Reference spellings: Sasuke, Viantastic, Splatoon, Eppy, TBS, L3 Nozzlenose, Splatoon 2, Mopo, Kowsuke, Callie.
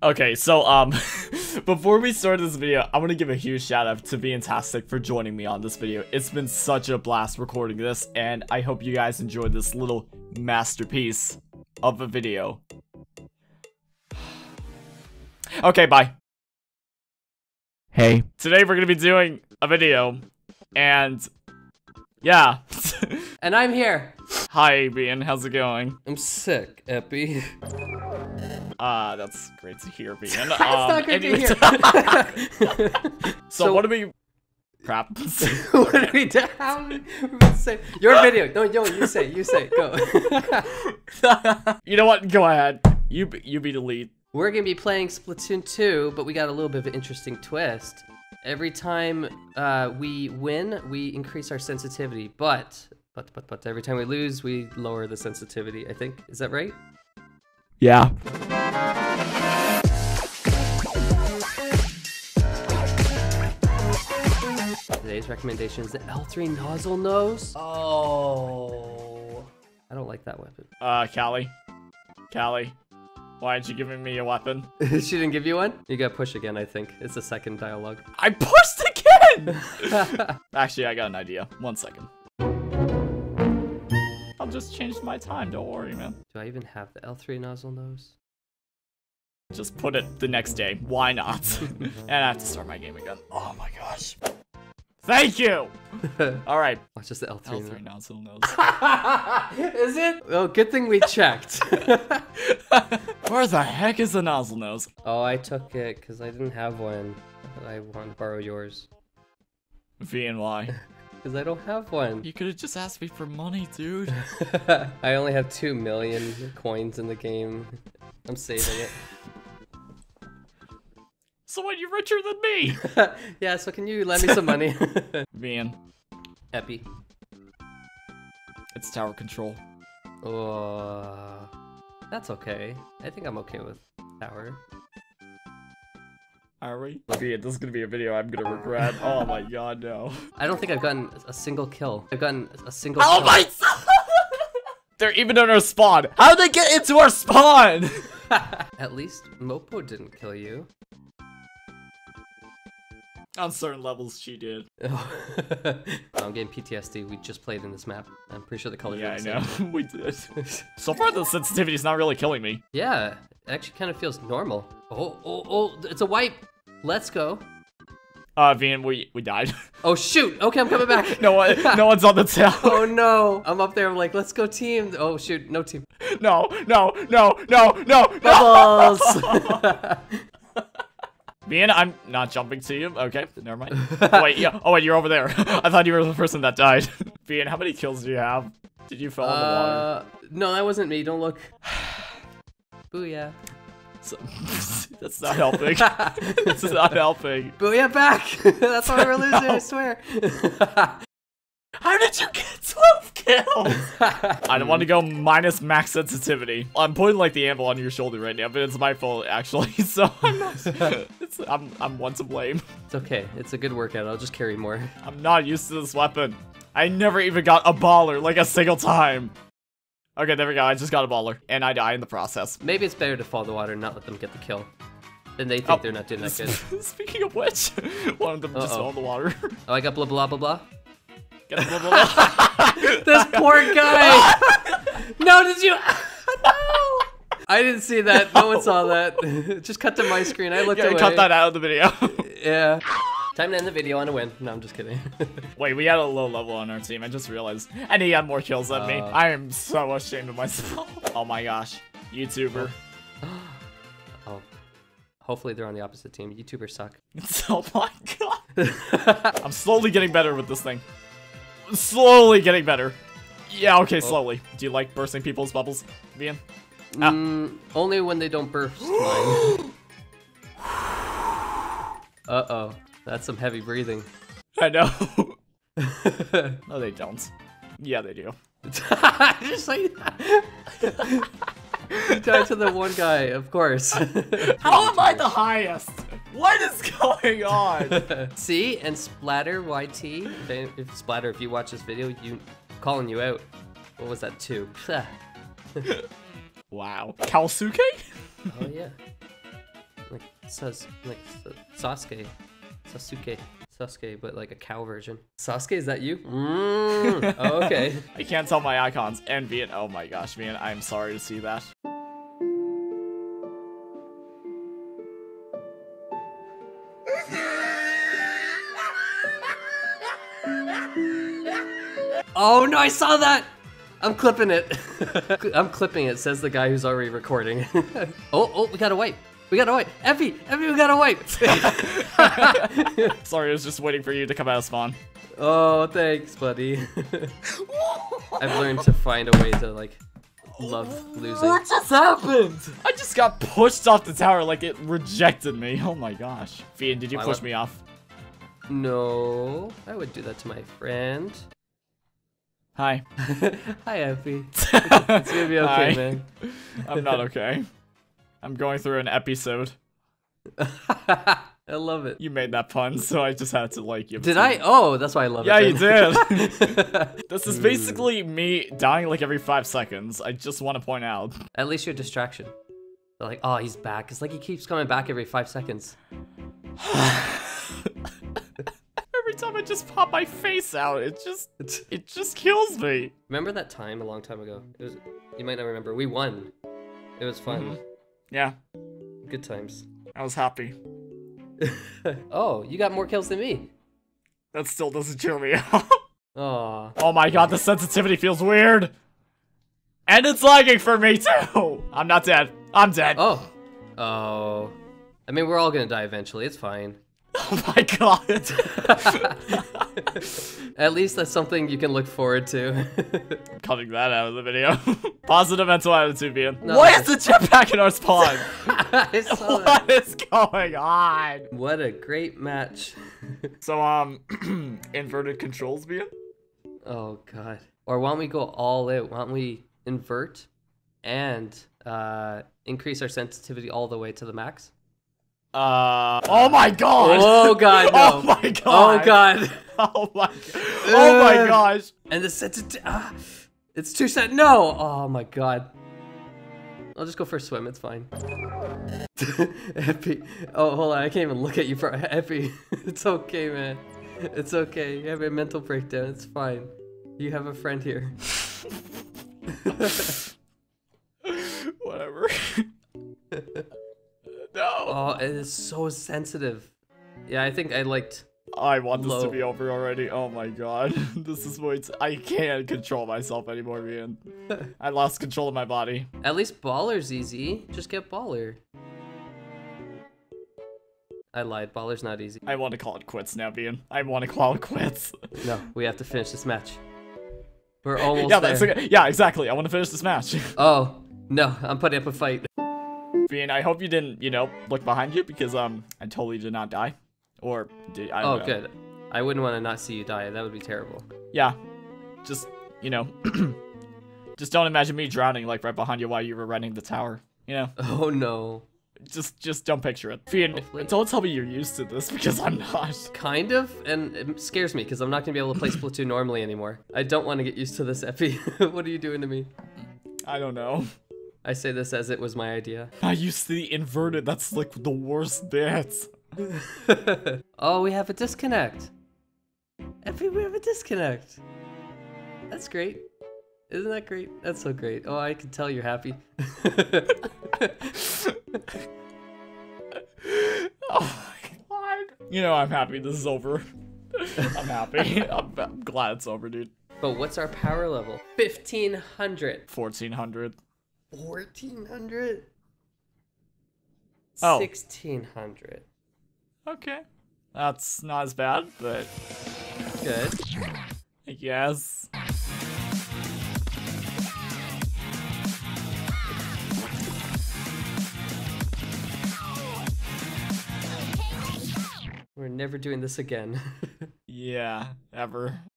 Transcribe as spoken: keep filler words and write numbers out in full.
Okay, so um, before we start this video, I want to give a huge shout out to Viantastic for joining me on this video. It's been such a blast recording this, and I hope you guys enjoyed this little masterpiece of a video. Okay, bye. Hey. Today we're gonna be doing a video, and yeah. And I'm here. Hi, Vian. How's it going? I'm sick, Eppy. Ah, uh, that's great to hear, Vian. That's um, not great to hear. so, so, what do we... Crap. What do we do? How do we say? Your video. No, yo, you say, you say, go. You know what? Go ahead. You, you be the lead. We're going to be playing Splatoon two, but we got a little bit of an interesting twist. Every time uh, we win, we increase our sensitivity, but, but, but, but every time we lose, we lower the sensitivity, I think. Is that right? Yeah. Today's recommendation is the L three Nozzlenose. Oh, I don't like that weapon. Uh, Callie, Callie, why aren't you giving me a weapon? She didn't give you one? You gotta push again, I think. It's the second dialogue. I pushed again! Actually, I got an idea. One second. I'll just change my time, don't worry, man. Do I even have the L three Nozzlenose? Just put it the next day, why not? And I have to start my game again. Oh my gosh. Thank you! Alright. Watch this, the L three, L three Nozzlenose. Is it? Oh, good thing we checked. Where the heck is the Nozzlenose? Oh, I took it because I didn't have one. I want to borrow yours. V and Y. Because I don't have one. You could have just asked me for money, dude. I only have two million coins in the game. I'm saving it. So what, you're richer than me! Yeah, so can you lend me some money? Vian. Eppy. It's tower control. Oh, that's okay. I think I'm okay with tower. Are we? Vian, this is gonna be a video I'm gonna regret. Oh my god, no. I don't think I've gotten a single kill. I've gotten a single oh kill. Oh my god! They're even in our spawn! How'd they get into our spawn?! At least Mopo didn't kill you. On certain levels, she did. I'm getting P T S D. We just played in this map. I'm pretty sure the colors yeah, are the I same. Know. We did. So far, the sensitivity is not really killing me. Yeah, it actually kind of feels normal. Oh, oh, oh, it's a wipe. Let's go. Uh, Vian, we we died. Oh, shoot. Okay, I'm coming back. no one, no one's on the tower. Oh, no. I'm up there. I'm like, let's go team. Oh, shoot. No team. No, no, no, no, no. Bubbles. Vian, I'm not jumping to you. Okay, never mind. Oh wait, yeah. Oh wait, you're over there. I thought you were the person that died. Vian, how many kills do you have? Did you fall in uh, the water? No, that wasn't me. Don't look. Booyah. So, that's not helping. That's not helping. Booyah back. That's why we're losing. No. I swear. How did you get twelve kills? I don't want to go minus max sensitivity. I'm putting like the anvil on your shoulder right now, but it's my fault actually. So I'm not, it's, I'm I'm one to blame. It's okay. It's a good workout. I'll just carry more. I'm not used to this weapon. I never even got a baller like a single time. Okay, there we go. I just got a baller, and I die in the process. Maybe it's better to fall in the water and not let them get the kill. Then they think oh. They're not doing that good. Speaking of which, one of them uh-oh. Just fell in the water. Oh, I got blah blah blah blah. Get blah, blah, blah. This poor guy! No, did you? No! I didn't see that. No, no one saw that. Just cut to my screen. I looked yeah, away. Cut that out of the video. Yeah. Time to end the video on a win. No, I'm just kidding. Wait, we had a low level on our team. I just realized. And he had more kills than uh, me. I am so ashamed of myself. Oh my gosh. YouTuber. Oh. Hopefully they're on the opposite team. YouTubers suck. Oh my god. I'm slowly getting better with this thing. Slowly getting better. Yeah, okay, slowly. Oh. Do you like bursting people's bubbles, Vian? Ah. Mm, only when they don't burst mine. Uh-oh. That's some heavy breathing. I know. No, they don't. Yeah, they do. Just like that. You died to the one guy, of course. How am I the highest? What is going on? See, and Splatter Y T. If, if Splatter, if you watch this video, you calling you out. What was that two? Wow. Kowsuke? Oh yeah. like Sas like Sasuke, Sasuke, Sasuke, but like a cow version. Sasuke, is that you? Mm. Oh, okay. I can't tell my icons. And Vian, oh my gosh, Vian, I'm sorry to see that. Oh no, I saw that! I'm clipping it. I'm clipping it, says the guy who's already recording. oh, oh, we gotta wipe. We gotta wipe. Eppy, Eppy, we gotta wipe. Sorry, I was just waiting for you to come out of spawn. Oh, thanks, buddy. I've learned to find a way to, like, love losing. What just happened? I just got pushed off the tower like it rejected me. Oh my gosh. Vian, did you push me off? No, I would do that to my friend. Hi. Hi, Eppy. It's gonna be okay, Hi. man. I'm not okay. I'm going through an episode. I love it. You made that pun, so I just had to, like, give Did it I? It. Oh, that's why I love yeah, it. Yeah, you did. This is basically me dying, like, every five seconds. I just want to point out. At least you're a distraction. They're like, oh, he's back. It's like he keeps coming back every five seconds. Every time I just pop my face out, it just it just kills me. Remember that time a long time ago? It was you might not remember. We won. It was fun. Mm-hmm. Yeah. Good times. I was happy. Oh, you got more kills than me. That still doesn't chill me out. Aw. Oh my god, the sensitivity feels weird. And it's lagging for me too! I'm not dead. I'm dead. Oh. Oh. I mean, we're all gonna die eventually, it's fine. Oh my god. At least that's something you can look forward to. Cutting that out of the video. Positive mental attitude, Vian. No. Why is the jetpack in our spawn? I saw what that. is going on? What a great match. So, um, inverted controls, Vian? Oh god. Or why don't we go all out? Why don't we invert and uh, increase our sensitivity all the way to the max? Uh, oh my god! Oh god, no. Oh my god! Oh god! Oh my, oh my gosh! And the sensitivity, ah, it's too set. No! Oh my god. I'll just go for a swim, it's fine. Eppy. Oh, hold on, I can't even look at you for Eppy. It's okay, man. It's okay, you have a mental breakdown, it's fine. You have a friend here. Whatever. No. Oh, it is so sensitive. Yeah, I think I liked. I want low. this to be over already. Oh my god, this is what it's... I can't control myself anymore, man. I lost control of my body. At least baller's easy. Just get baller. I lied. Baller's not easy. I want to call it quits now, Vian. I want to call it quits. No, we have to finish this match. We're almost yeah, that's there. Okay. Yeah, exactly. I want to finish this match. Oh no, I'm putting up a fight. Vian, I hope you didn't, you know, look behind you because um, I totally did not die, or did I? Don't oh, know. good. I wouldn't want to not see you die. That would be terrible. Yeah, just you know, just don't imagine me drowning like right behind you while you were running the tower. You know? Oh no. Just, just don't picture it. Vian, Hopefully. don't tell me you're used to this because I'm not. Kind of, and it scares me because I'm not gonna be able to play Splatoon normally anymore. I don't want to get used to this, Eppy. What are you doing to me? I don't know. I say this as it was my idea. I used to the inverted, that's like the worst bit. Oh, we have a disconnect. Eppy, we have a disconnect. That's great. Isn't that great? That's so great. Oh, I can tell you're happy. Oh my god. You know I'm happy this is over. I'm happy. I'm, I'm glad it's over, dude. But what's our power level? fifteen hundred. fourteen hundred. fourteen hundred? Oh. sixteen hundred. Okay. That's not as bad, but... Good. I guess. We're never doing this again. Yeah, ever.